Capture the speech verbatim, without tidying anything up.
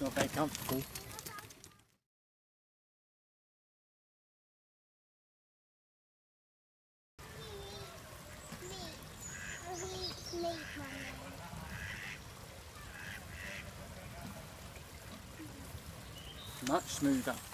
It's not very comfortable. Much smoother.